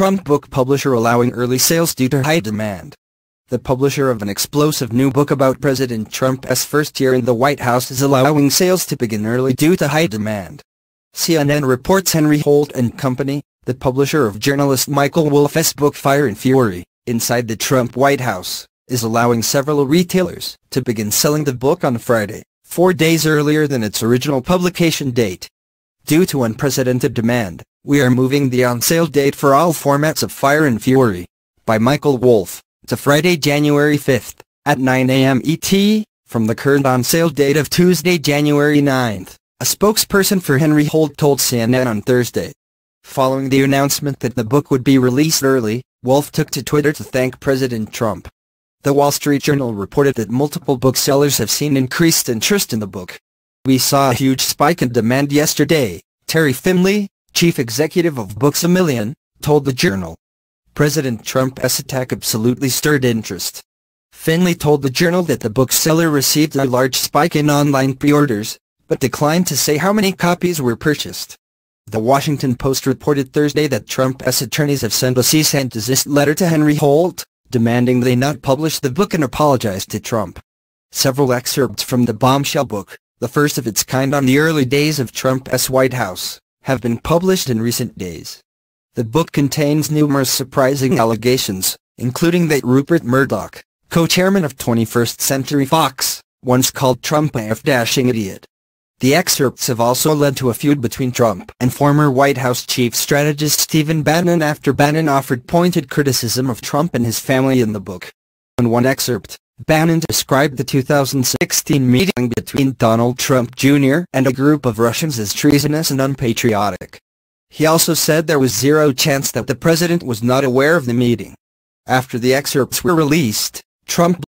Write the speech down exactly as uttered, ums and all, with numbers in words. Trump book publisher allowing early sales due to high demand. The publisher of an explosive new book about President Trump's first year in the White House is allowing sales to begin early due to high demand. C N N reports Henry Holt and Company, the publisher of journalist Michael Wolff's book Fire and Fury: Inside the Trump White House, is allowing several retailers to begin selling the book on Friday, four days earlier than its original publication date. Due to unprecedented demand, we are moving the on-sale date for all formats of Fire and Fury, by Michael Wolff, to Friday, January fifth, at nine a m E T, from the current on-sale date of Tuesday, January ninth, a spokesperson for Henry Holt told C N N on Thursday. Following the announcement that the book would be released early, Wolff took to Twitter to thank President Trump. The Wall Street Journal reported that multiple booksellers have seen increased interest in the book. "We saw a huge spike in demand yesterday," Terry Finley, chief executive of Books-a-Million, told the Journal. President Trump's attack absolutely stirred interest. Finley told the Journal that the bookseller received a large spike in online pre-orders, but declined to say how many copies were purchased. The Washington Post reported Thursday that Trump's attorneys have sent a cease and desist letter to Henry Holt, demanding they not publish the book and apologize to Trump. Several excerpts from the bombshell book, the first of its kind on the early days of Trump's White House, have been published in recent days. The book contains numerous surprising allegations, including that Rupert Murdoch, co-chairman of twenty-first Century Fox, once called Trump a f-dashing idiot. The excerpts have also led to a feud between Trump and former White House chief strategist Stephen Bannon after Bannon offered pointed criticism of Trump and his family in the book. In one excerpt, Bannon described the two thousand sixteen meeting between Donald Trump Junior and a group of Russians as treasonous and unpatriotic. He also said there was zero chance that the president was not aware of the meeting. After the excerpts were released, Trump